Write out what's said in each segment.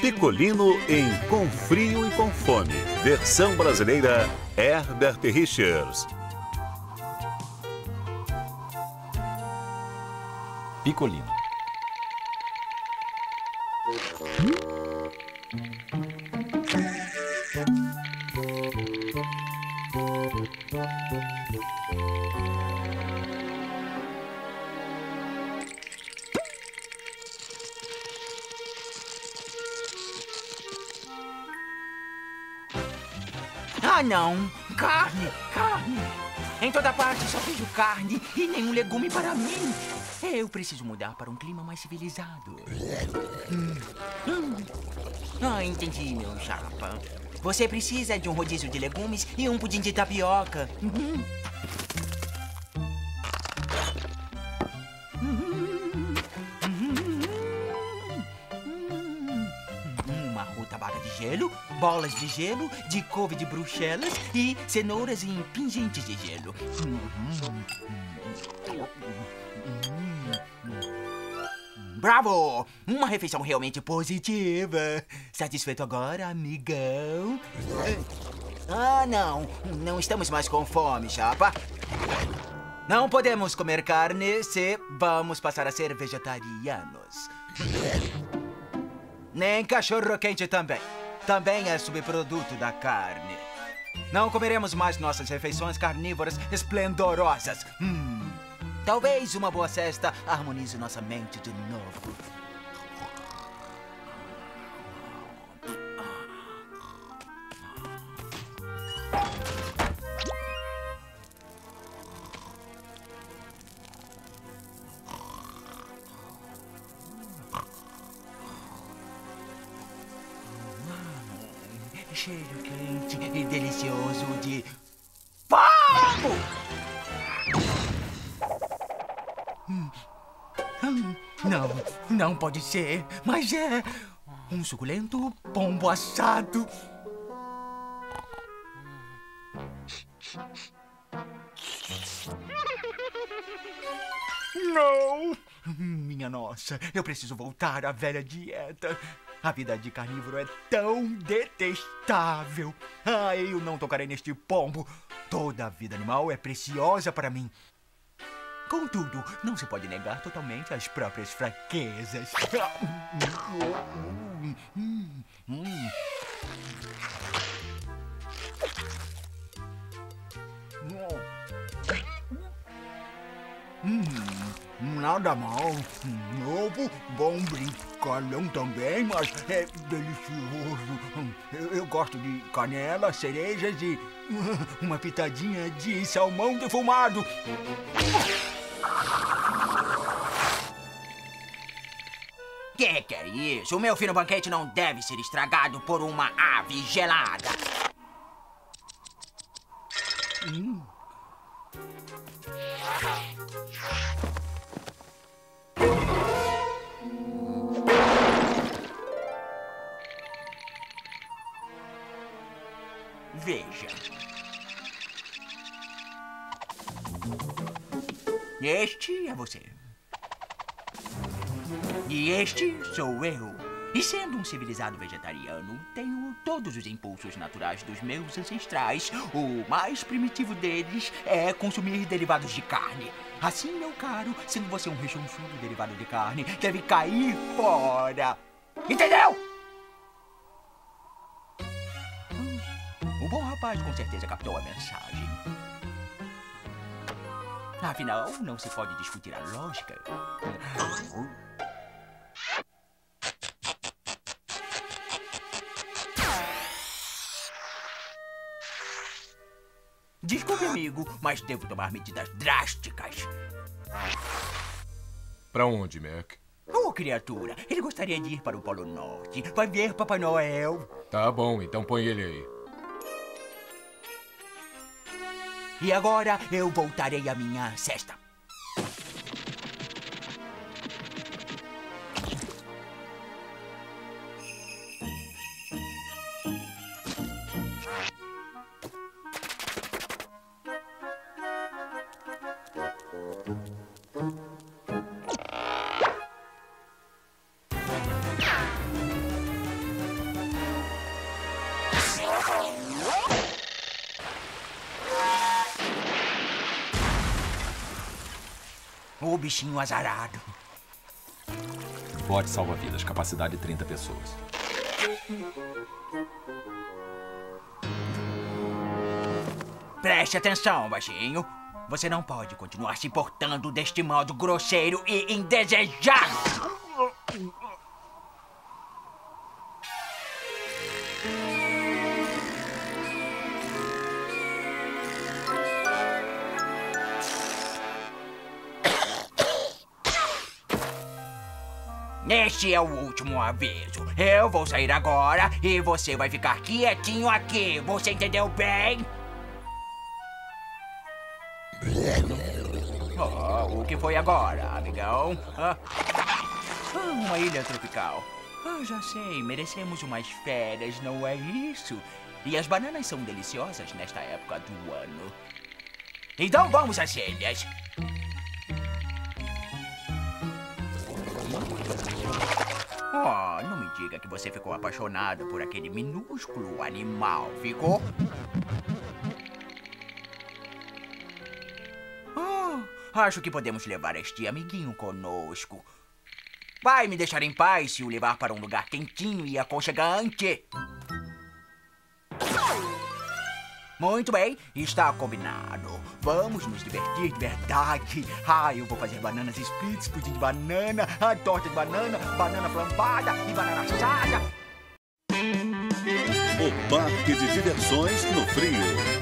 Picolino em Com Frio e Com Fome, versão brasileira Herbert Richers. Picolino. Ah, não! Carne! Carne! Em toda parte só vejo carne e nenhum legume para mim. Eu preciso mudar para um clima mais civilizado. Ah, entendi, meu chapa. Você precisa de um rodízio de legumes e um pudim de tapioca. Uma rutabaga de gelo, bolas de gelo, de couve de bruxelas e cenouras em pingentes de gelo. Bravo! Uma refeição realmente positiva. Satisfeito agora, amigão? Ah, não. Não estamos mais com fome, chapa. Não podemos comer carne se vamos passar a ser vegetarianos. Nem cachorro quente também. Também é subproduto da carne. Não comeremos mais nossas refeições carnívoras esplendorosas. Talvez uma boa cesta harmonize nossa mente de novo. Cheiro quente e delicioso de pão! Não, não pode ser, mas é um suculento pombo assado. Não! Minha nossa, eu preciso voltar à velha dieta. A vida de carnívoro é tão detestável. Ah, eu não tocarei neste pombo. Toda a vida animal é preciosa para mim. Contudo, não se pode negar totalmente as próprias fraquezas. Nada mal. Novo, bom brincalhão também, mas é delicioso. Eu gosto de canela, cerejas e uma pitadinha de salmão defumado. Que é isso? O meu fino banquete não deve ser estragado por uma ave gelada. Veja. Este é você. E este sou eu. E sendo um civilizado vegetariano, tenho todos os impulsos naturais dos meus ancestrais. O mais primitivo deles é consumir derivados de carne. Assim, meu caro, sendo você um rechonchudo derivado de carne, deve cair fora. Entendeu? O bom rapaz com certeza captou a mensagem. Afinal, não se pode discutir a lógica. Desculpe, amigo, mas devo tomar medidas drásticas. Pra onde, Mac? Oh, criatura, ele gostaria de ir para o Polo Norte. Vai ver Papai Noel. Tá bom, então põe ele aí. E agora eu voltarei à minha cesta. ô bichinho azarado. Bote salva-vidas, capacidade 30 pessoas. Preste atenção, baixinho. Você não pode continuar se portando deste modo grosseiro e indesejável. Este é o último aviso. Eu vou sair agora e você vai ficar quietinho aqui. Você entendeu bem? Oh, o que foi agora, amigão? Uma ilha tropical. Já sei, merecemos umas férias, não é isso? E as bananas são deliciosas nesta época do ano. Então vamos às ilhas. Oh, não me diga que você ficou apaixonado por aquele minúsculo animal, ficou? Acho que podemos levar este amiguinho conosco. Vai me deixar em paz se o levar para um lugar quentinho e aconchegante. Muito bem, está combinado. Vamos nos divertir de verdade. Ah, eu vou fazer bananas splits, pudim de banana, torta de banana, banana flambada e banana assada. O Parque de Diversões no Frio.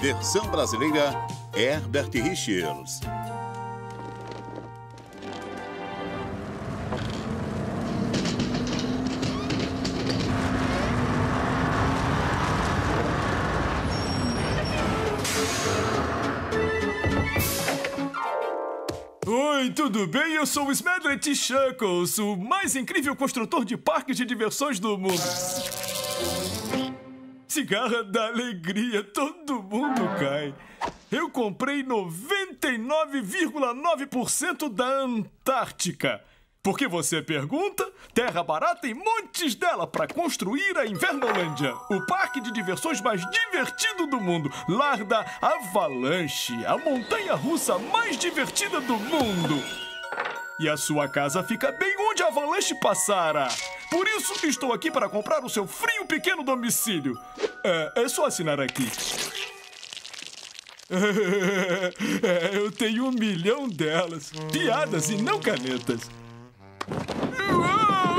Versão brasileira, Herbert Richers. Oi, tudo bem? Eu sou o Smedlet Shuckles, o mais incrível construtor de parques de diversões do mundo. Cigarra da alegria, todo mundo cai. Eu comprei 99,9% da Antártica. Por que você pergunta? Terra barata e montes dela para construir a Invernolândia, o parque de diversões mais divertido do mundo. Larda Avalanche, a montanha russa mais divertida do mundo. E a sua casa fica bem onde a avalanche passara. Por isso que estou aqui para comprar o seu frio pequeno domicílio. É só assinar aqui. Eu tenho 1 milhão delas, piadas e não canetas. Uou!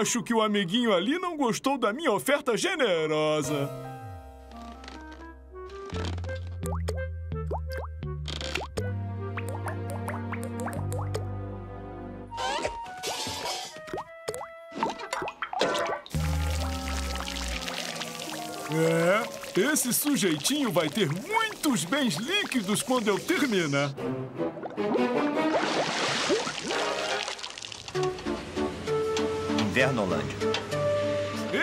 Acho que o amiguinho ali não gostou da minha oferta generosa. Esse sujeitinho vai ter muitos bens líquidos quando eu terminar. Invernolândia.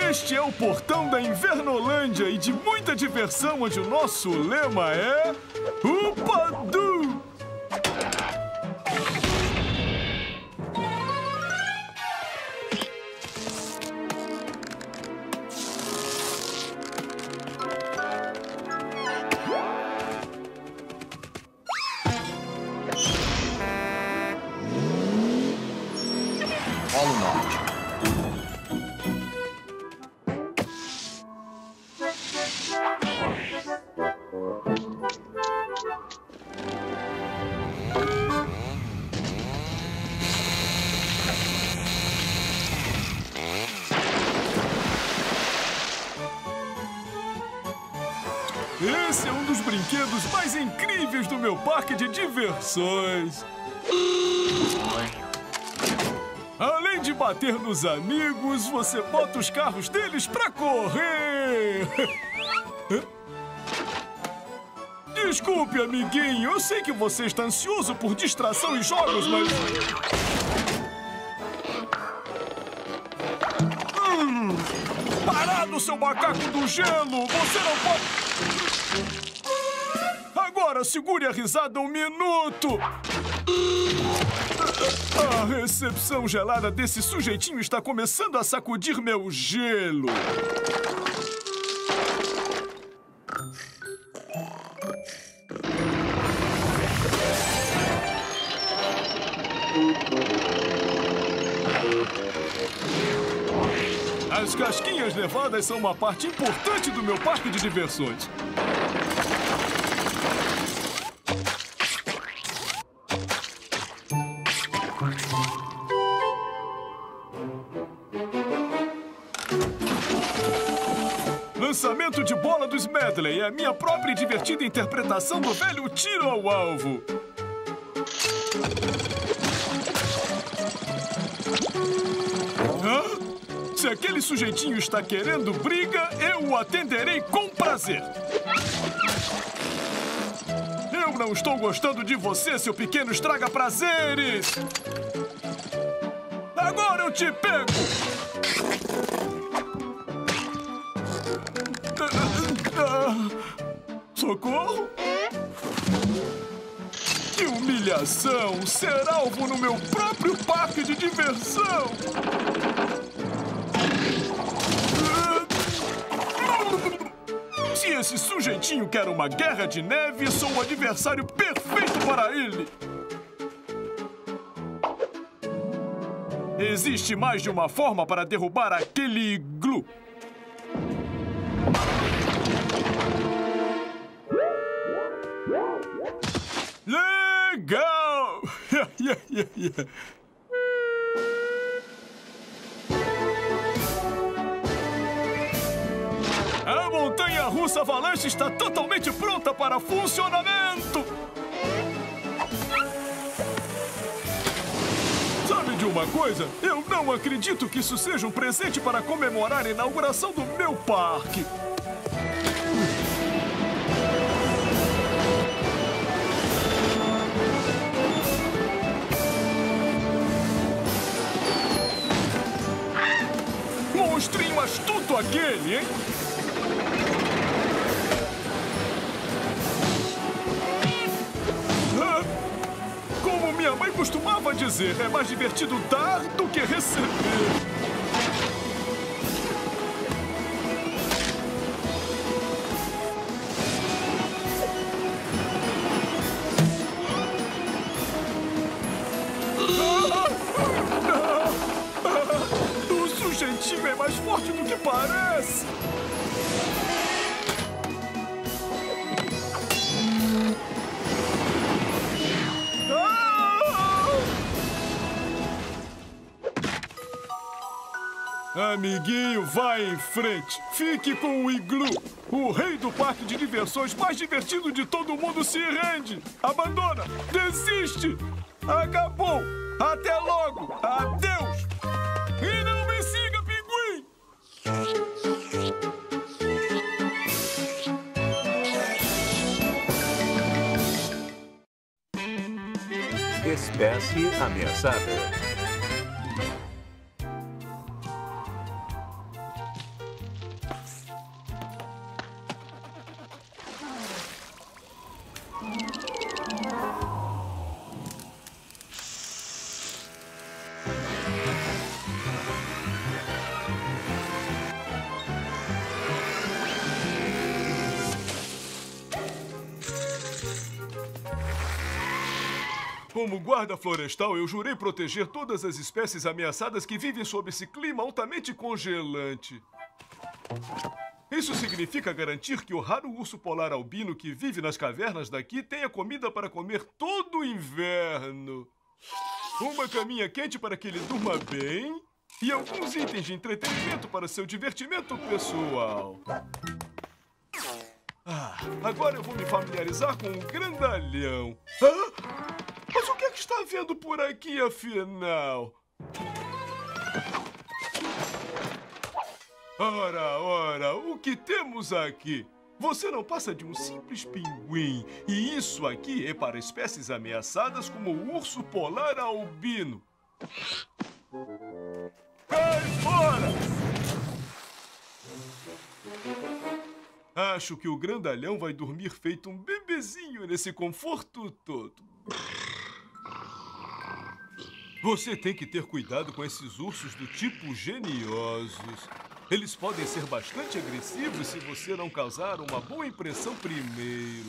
Este é o portão da Invernolândia e de muita diversão, onde o nosso lema é... Upadu! Esse é um dos brinquedos mais incríveis do meu parque de diversões. Além de bater nos amigos, você bota os carros deles pra correr. Desculpe, amiguinho. Eu sei que você está ansioso por distração e jogos, mas... Parado, seu macaco do gelo! Você não pode... Agora segure a risada um minuto! A recepção gelada desse sujeitinho está começando a sacudir meu gelo. As casquinhas nevadas são uma parte importante do meu parque de diversões. Lançamento de bola do Smedlet é a minha própria e divertida interpretação do velho tiro ao alvo. Hã? Se aquele sujeitinho está querendo briga, eu o atenderei com prazer. Eu não estou gostando de você, seu pequeno estraga prazeres. Agora eu te pego. Socorro? Que humilhação! Ser alvo no meu próprio parque de diversão! Se esse sujeitinho quer uma guerra de neve, sou o adversário perfeito para ele! Existe mais de uma forma para derrubar aquele iglu. Legal! A montanha-russa Avalanche está totalmente pronta para funcionamento! Sabe de uma coisa? Eu não acredito que isso seja um presente para comemorar a inauguração do meu parque! Monstrinho astuto aquele, hein? Ah, como minha mãe costumava dizer, é mais divertido dar do que receber. É mais forte do que parece! Ah! Amiguinho, vai em frente! Fique com o iglu! O rei do parque de diversões mais divertido de todo mundo se rende! Abandona! Desiste! Acabou! Até logo! Adeus! E não me siga! Espécie ameaçada. Como guarda florestal, eu jurei proteger todas as espécies ameaçadas que vivem sob esse clima altamente congelante. Isso significa garantir que o raro urso polar albino que vive nas cavernas daqui tenha comida para comer todo o inverno. Uma caminha quente para que ele durma bem e alguns itens de entretenimento para seu divertimento pessoal. Ah, agora eu vou me familiarizar com um grandalhão. Ah! Mas o que é que está vendo por aqui, afinal? Ora, ora, o que temos aqui? Você não passa de um simples pinguim. E isso aqui é para espécies ameaçadas como o urso polar albino. Cai fora! Acho que o grandalhão vai dormir feito um bebezinho nesse conforto todo. Você tem que ter cuidado com esses ursos do tipo geniosos. Eles podem ser bastante agressivos se você não causar uma boa impressão primeiro.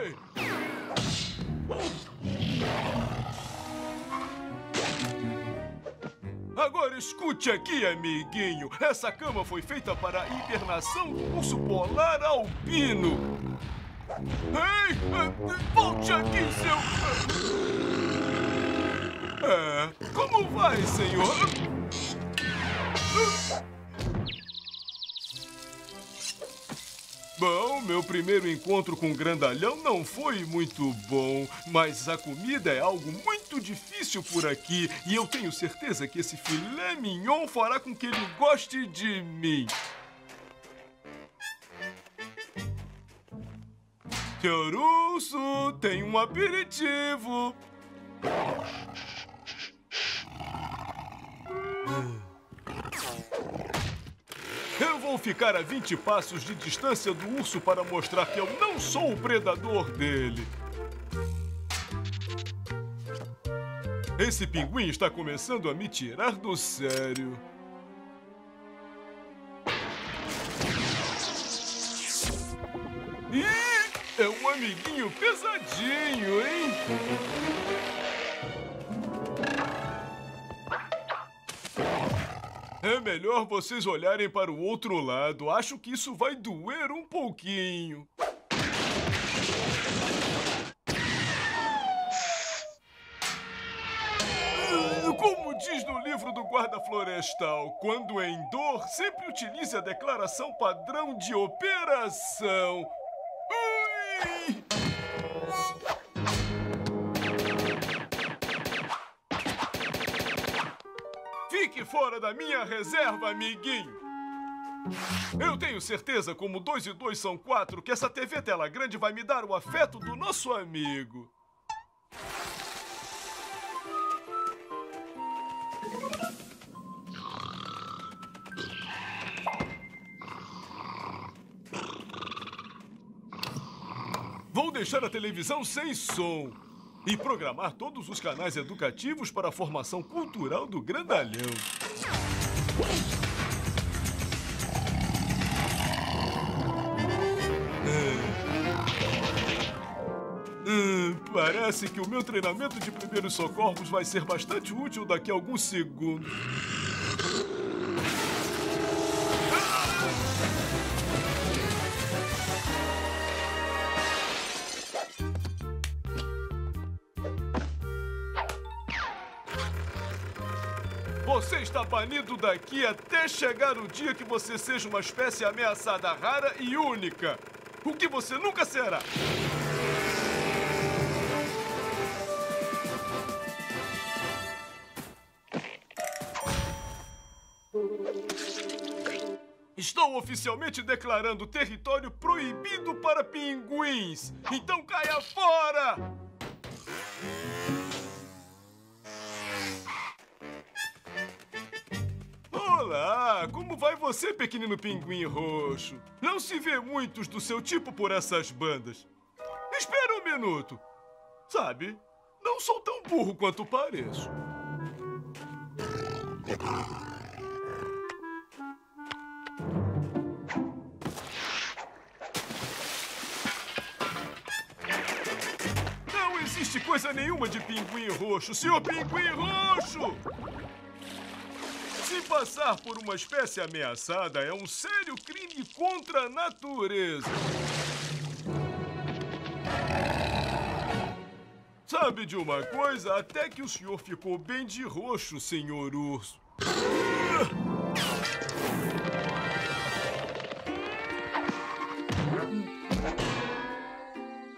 Ei! Agora escute aqui, amiguinho. Essa cama foi feita para a hibernação do urso polar albino. Ei! Volte aqui, seu... É, como vai, senhor? Bom, meu primeiro encontro com o grandalhão não foi muito bom, mas a comida é algo muito difícil por aqui e eu tenho certeza que esse filé mignon fará com que ele goste de mim. Senhor urso, tem um aperitivo. Eu vou ficar a 20 passos de distância do urso para mostrar que eu não sou o predador dele. Esse pinguim está começando a me tirar do sério. Ih, é um amiguinho pesadinho, hein? É melhor vocês olharem para o outro lado. Acho que isso vai doer um pouquinho. Como diz no livro do guarda florestal, quando em dor, sempre utilize a declaração padrão de operação. Ui! Fique fora da minha reserva, amiguinho. Eu tenho certeza, como 2 e 2 são 4, que essa TV tela grande vai me dar o afeto do nosso amigo. Vou deixar a televisão sem som e programar todos os canais educativos para a formação cultural do grandalhão. Parece que o meu treinamento de primeiros socorros vai ser bastante útil daqui a alguns segundos. Você está banido daqui até chegar o dia que você seja uma espécie ameaçada rara e única. O que você nunca será. Estou oficialmente declarando território proibido para pinguins. Então caia fora! Olá, como vai você, pequenino pinguim roxo? Não se vê muitos do seu tipo por essas bandas. Espera um minuto. Sabe, não sou tão burro quanto pareço. Não existe coisa nenhuma de pinguim roxo, senhor pinguim roxo! Se passar por uma espécie ameaçada é um sério crime contra a natureza. Sabe de uma coisa? Até que o senhor ficou bem de roxo, senhor urso.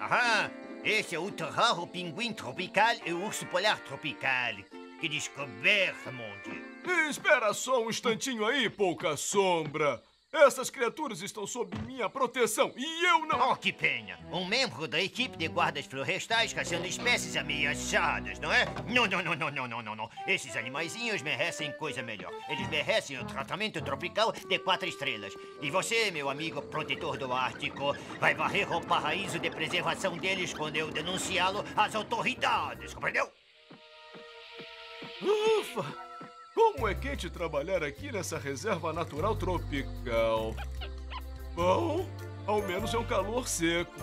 Aham, esse é o terror, o pinguim tropical e o urso polar tropical. Que descoberta, monte. Espera só um instantinho aí, pouca sombra. Essas criaturas estão sob minha proteção e eu não... Oh, que pena. Um membro da equipe de guardas florestais caçando espécies ameaçadas, não é? Não. Esses animaizinhos merecem coisa melhor. Eles merecem um tratamento tropical de 4 estrelas. E você, meu amigo protetor do Ártico, vai varrer o paraíso de preservação deles quando eu denunciá-lo às autoridades, compreendeu? Ufa! Como é quente trabalhar aqui nessa reserva natural tropical. Bom, ao menos é um calor seco.